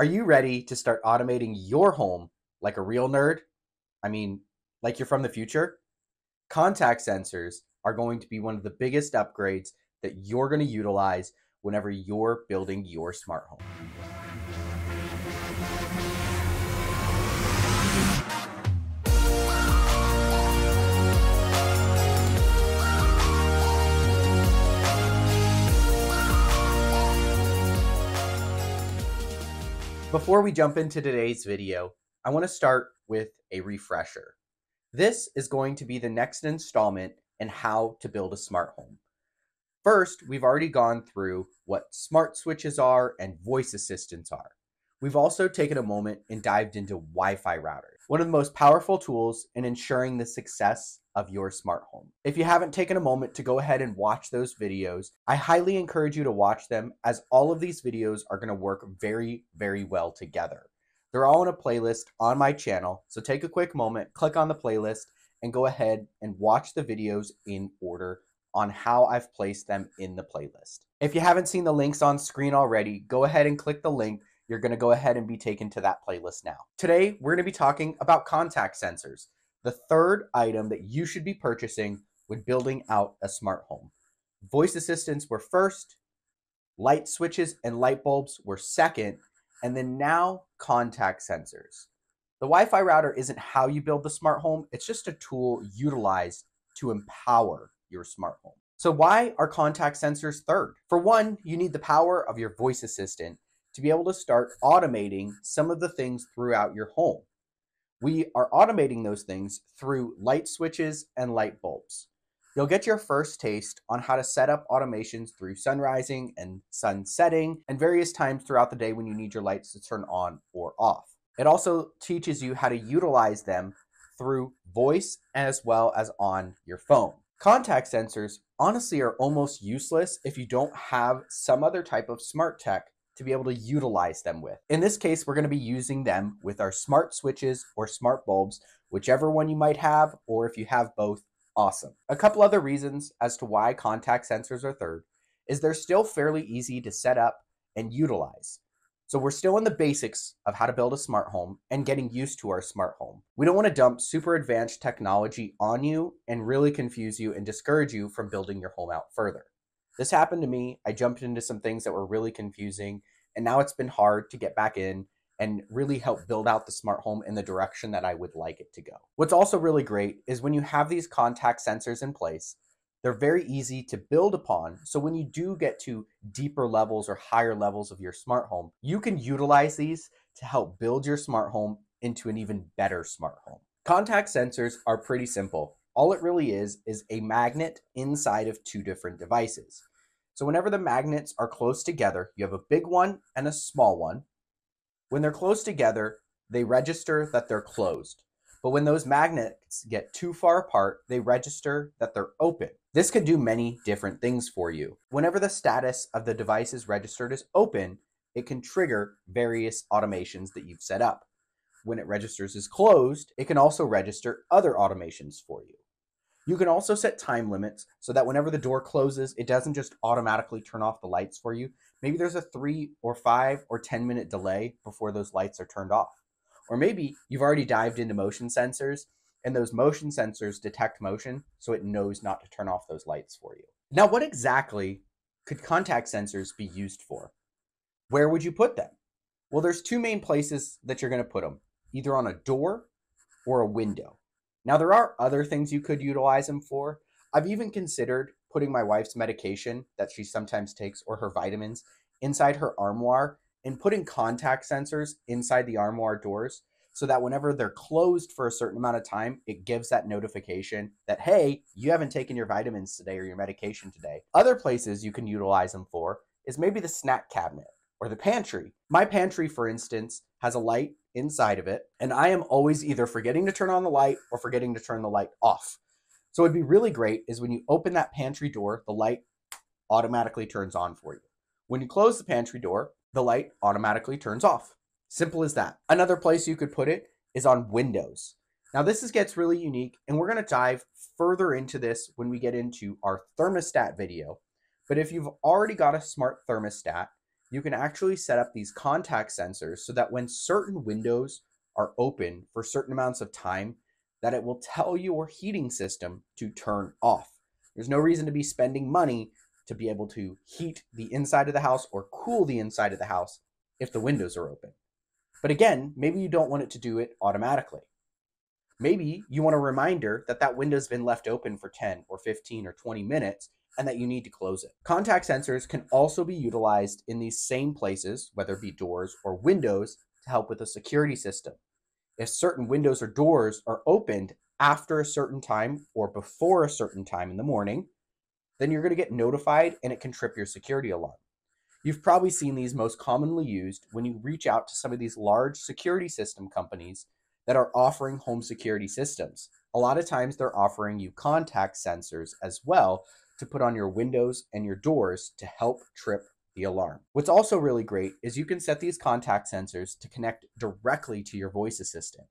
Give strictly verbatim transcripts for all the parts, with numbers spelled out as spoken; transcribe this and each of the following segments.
Are you ready to start automating your home like a real nerd? I mean, like you're from the future? Contact sensors are going to be one of the biggest upgrades that you're going to utilize whenever you're building your smart home. Before we jump into today's video, I want to start with a refresher. This is going to be the next installment in how to build a smart home. First, we've already gone through what smart switches are and voice assistants are. We've also taken a moment and dived into Wi-Fi routers, one of the most powerful tools in ensuring the success of your smart home. If you haven't taken a moment to go ahead and watch those videos, I highly encourage you to watch them, as all of these videos are going to work very, very well together. They're all in a playlist on my channel, so take a quick moment, click on the playlist, and go ahead and watch the videos in order on how I've placed them in the playlist. If you haven't seen the links on screen already, go ahead and click the link. You're going to go ahead and be taken to that playlist now. Today, we're going to be talking about contact sensors, the third item that you should be purchasing when building out a smart home. Voice assistants were first, light switches and light bulbs were second, and then now contact sensors. The Wi-Fi router isn't how you build the smart home, it's just a tool utilized to empower your smart home. So why are contact sensors third? For one, you need the power of your voice assistant to be able to start automating some of the things throughout your home. We are automating those things through light switches and light bulbs. You'll get your first taste on how to set up automations through sunrising and sunsetting and various times throughout the day when you need your lights to turn on or off. It also teaches you how to utilize them through voice as well as on your phone. Contact sensors honestly are almost useless if you don't have some other type of smart tech to be able to utilize them with. In this case, we're going to be using them with our smart switches or smart bulbs, whichever one you might have, or if you have both, awesome. A couple other reasons as to why contact sensors are third is they're still fairly easy to set up and utilize. So we're still in the basics of how to build a smart home and getting used to our smart home. We don't want to dump super advanced technology on you and really confuse you and discourage you from building your home out further. This happened to me. I jumped into some things that were really confusing, and now it's been hard to get back in and really help build out the smart home in the direction that I would like it to go. What's also really great is when you have these contact sensors in place, they're very easy to build upon. So when you do get to deeper levels or higher levels of your smart home, you can utilize these to help build your smart home into an even better smart home. Contact sensors are pretty simple. All it really is is a magnet inside of two different devices. So whenever the magnets are close together, you have a big one and a small one. When they're close together, they register that they're closed. But when those magnets get too far apart, they register that they're open. This can do many different things for you. Whenever the status of the device is registered as open, it can trigger various automations that you've set up. When it registers as closed, it can also register other automations for you. You can also set time limits so that whenever the door closes, it doesn't just automatically turn off the lights for you. Maybe there's a three or five or ten minute delay before those lights are turned off. Or maybe you've already dived into motion sensors and those motion sensors detect motion, so it knows not to turn off those lights for you. Now, what exactly could contact sensors be used for? Where would you put them? Well, there's two main places that you're going to put them, either on a door or a window. Now, there are other things you could utilize them for. I've even considered putting my wife's medication that she sometimes takes, or her vitamins, inside her armoire and putting contact sensors inside the armoire doors so that whenever they're closed for a certain amount of time, it gives that notification that, hey, you haven't taken your vitamins today or your medication today. Other places you can utilize them for is maybe the snack cabinet or the pantry. My pantry, for instance, has a light inside of it, and I am always either forgetting to turn on the light or forgetting to turn the light off. So it'd be really great is when you open that pantry door, the light automatically turns on for you. When you close the pantry door, the light automatically turns off. Simple as that. Another place you could put it is on windows. Now this is, gets really unique, and we're going to dive further into this when we get into our thermostat video. But if you've already got a smart thermostat, you can actually set up these contact sensors so that when certain windows are open for certain amounts of time, that it will tell your heating system to turn off. There's no reason to be spending money to be able to heat the inside of the house or cool the inside of the house if the windows are open. But again, maybe you don't want it to do it automatically. Maybe you want a reminder that that window's been left open for ten or fifteen or twenty minutes and that you need to close it. Contact sensors can also be utilized in these same places, whether it be doors or windows, to help with a security system. If certain windows or doors are opened after a certain time or before a certain time in the morning, then you're going to get notified and it can trip your security alarm. You've probably seen these most commonly used when you reach out to some of these large security system companies that are offering home security systems. A lot of times they're offering you contact sensors as well to put on your windows and your doors to help trip the alarm. What's also really great is you can set these contact sensors to connect directly to your voice assistant.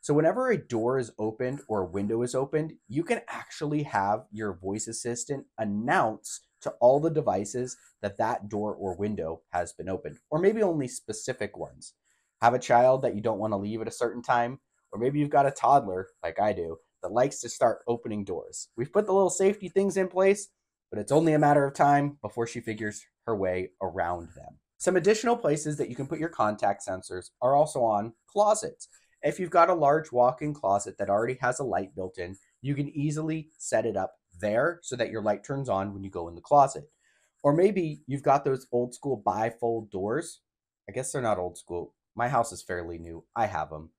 So whenever a door is opened or a window is opened, you can actually have your voice assistant announce to all the devices that that door or window has been opened, or maybe only specific ones. Have a child that you don't want to leave at a certain time, or maybe you've got a toddler like I do that likes to start opening doors. We've put the little safety things in place, but it's only a matter of time before she figures her way around them. Some additional places that you can put your contact sensors are also on closets. If you've got a large walk-in closet that already has a light built in, you can easily set it up there so that your light turns on when you go in the closet. Or maybe you've got those old school bifold doors. I guess they're not old school. My house is fairly new. I have them.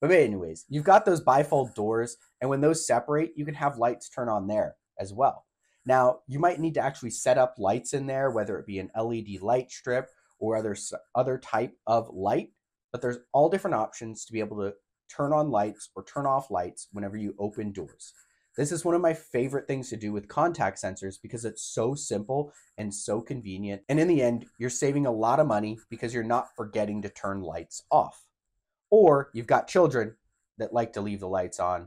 But anyways, you've got those bifold doors, and when those separate, you can have lights turn on there as well. Now, you might need to actually set up lights in there, whether it be an L E D light strip or other, other type of light, but there's all different options to be able to turn on lights or turn off lights whenever you open doors. This is one of my favorite things to do with contact sensors because it's so simple and so convenient. And in the end, you're saving a lot of money because you're not forgetting to turn lights off. Or you've got children that like to leave the lights on,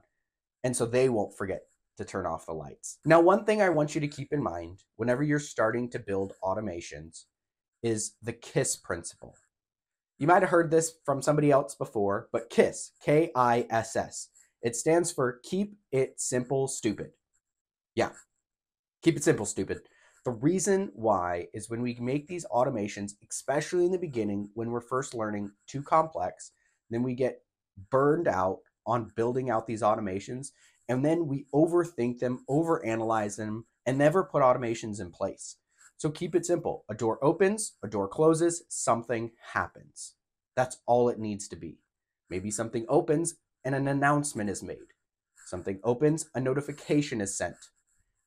and so they won't forget to turn off the lights. Now, one thing I want you to keep in mind whenever you're starting to build automations is the KISS principle. You might have heard this from somebody else before, but KISS, K I S S. It stands for Keep It Simple, Stupid. Yeah, keep it simple, stupid. The reason why is when we make these automations, especially in the beginning, when we're first learning, too complex, then we get burned out on building out these automations, and then we overthink them, overanalyze them, and never put automations in place. So keep it simple. A door opens, a door closes, something happens. That's all it needs to be. Maybe something opens and an announcement is made. Something opens, a notification is sent.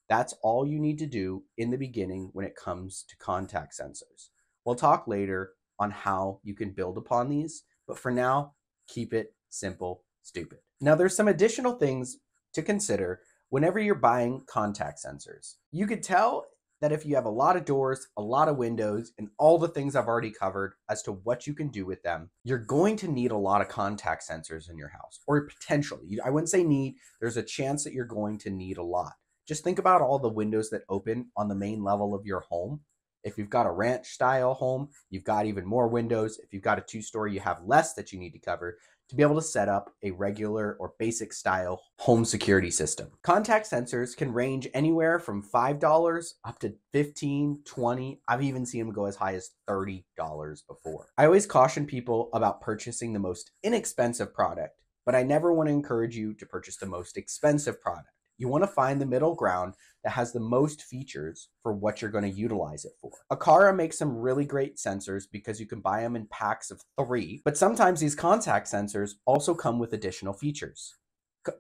That's all you need to do in the beginning when it comes to contact sensors. We'll talk later on how you can build upon these, but for now, keep it simple, stupid. Now, there's some additional things to consider whenever you're buying contact sensors. You could tell that if you have a lot of doors, a lot of windows, and all the things I've already covered as to what you can do with them, you're going to need a lot of contact sensors in your house, or potentially. I wouldn't say need, there's a chance that you're going to need a lot. Just think about all the windows that open on the main level of your home. If you've got a ranch style home, you've got even more windows. If you've got a two-story, you have less that you need to cover to be able to set up a regular or basic style home security system. Contact sensors can range anywhere from five dollars up to fifteen, twenty. I've even seen them go as high as thirty dollars before. I always caution people about purchasing the most inexpensive product, but I never want to encourage you to purchase the most expensive product. You want to find the middle ground that has the most features for what you're going to utilize it for. Aqara makes some really great sensors because you can buy them in packs of three, but sometimes these contact sensors also come with additional features.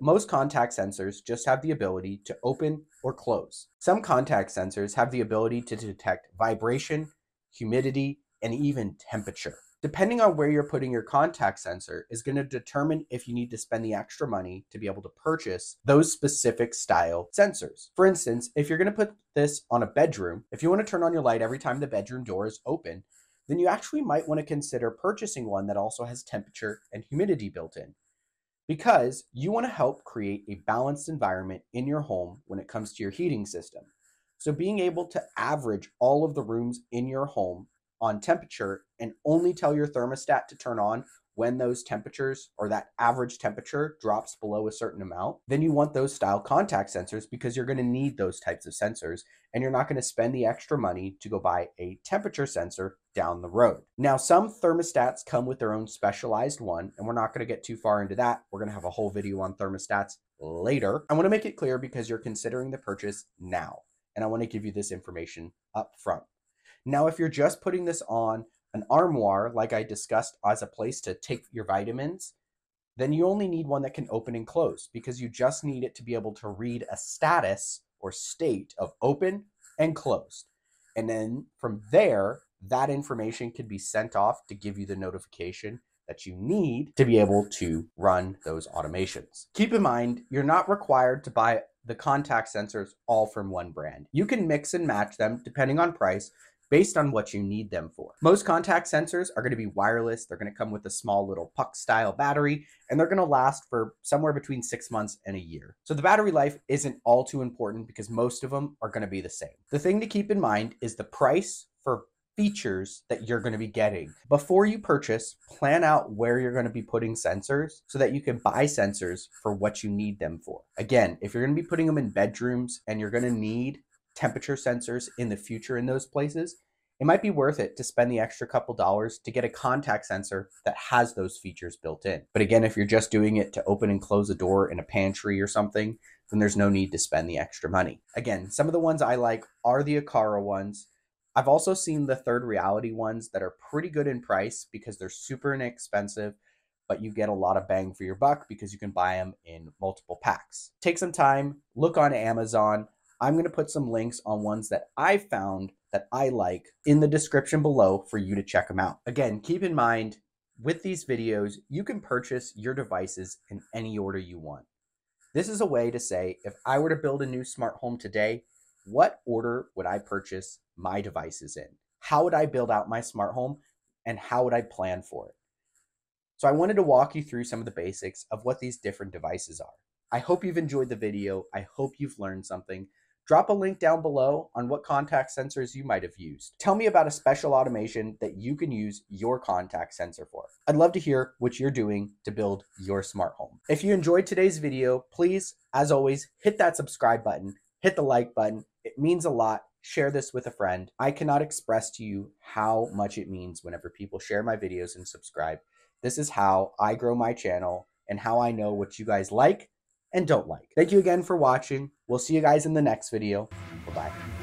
Most contact sensors just have the ability to open or close. Some contact sensors have the ability to detect vibration, humidity, and even temperature. Depending on where you're putting your contact sensor is going to determine if you need to spend the extra money to be able to purchase those specific style sensors. For instance, if you're going to put this on a bedroom, if you want to turn on your light every time the bedroom door is open, then you actually might want to consider purchasing one that also has temperature and humidity built in, because you want to help create a balanced environment in your home when it comes to your heating system. So being able to average all of the rooms in your home on temperature and only tell your thermostat to turn on when those temperatures or that average temperature drops below a certain amount, then you want those style contact sensors because you're going to need those types of sensors and you're not going to spend the extra money to go buy a temperature sensor down the road. Now, some thermostats come with their own specialized one, and we're not going to get too far into that. We're going to have a whole video on thermostats later. I want to make it clear because you're considering the purchase now, and I want to give you this information up front. Now, if you're just putting this on an armoire, like I discussed, as a place to take your vitamins, then you only need one that can open and close because you just need it to be able to read a status or state of open and closed. And then from there, that information can be sent off to give you the notification that you need to be able to run those automations. Keep in mind, you're not required to buy the contact sensors all from one brand. You can mix and match them depending on price, based on what you need them for. Most contact sensors are going to be wireless. They're going to come with a small little puck style battery, and they're going to last for somewhere between six months and a year. So the battery life isn't all too important because most of them are going to be the same. The thing to keep in mind is the price for features that you're going to be getting. Before you purchase, plan out where you're going to be putting sensors so that you can buy sensors for what you need them for. Again, if you're going to be putting them in bedrooms and you're going to need temperature sensors in the future in those places, it might be worth it to spend the extra couple dollars to get a contact sensor that has those features built in. But again, if you're just doing it to open and close a door in a pantry or something, then there's no need to spend the extra money. Again, some of the ones I like are the Aqara ones. I've also seen the Third Reality ones that are pretty good in price because they're super inexpensive, but you get a lot of bang for your buck because you can buy them in multiple packs. Take some time, look on Amazon. I'm going to put some links on ones that I found that I like in the description below for you to check them out. Again, keep in mind with these videos, you can purchase your devices in any order you want. This is a way to say, if I were to build a new smart home today, what order would I purchase my devices in? How would I build out my smart home and how would I plan for it? So I wanted to walk you through some of the basics of what these different devices are. I hope you've enjoyed the video. I hope you've learned something. Drop a link down below on what contact sensors you might have used. Tell me about a special automation that you can use your contact sensor for. I'd love to hear what you're doing to build your smart home. If you enjoyed today's video, please, as always, hit that subscribe button, hit the like button. It means a lot. Share this with a friend. I cannot express to you how much it means whenever people share my videos and subscribe. This is how I grow my channel and how I know what you guys like and don't like. Thank you again for watching. We'll see you guys in the next video. Bye-bye.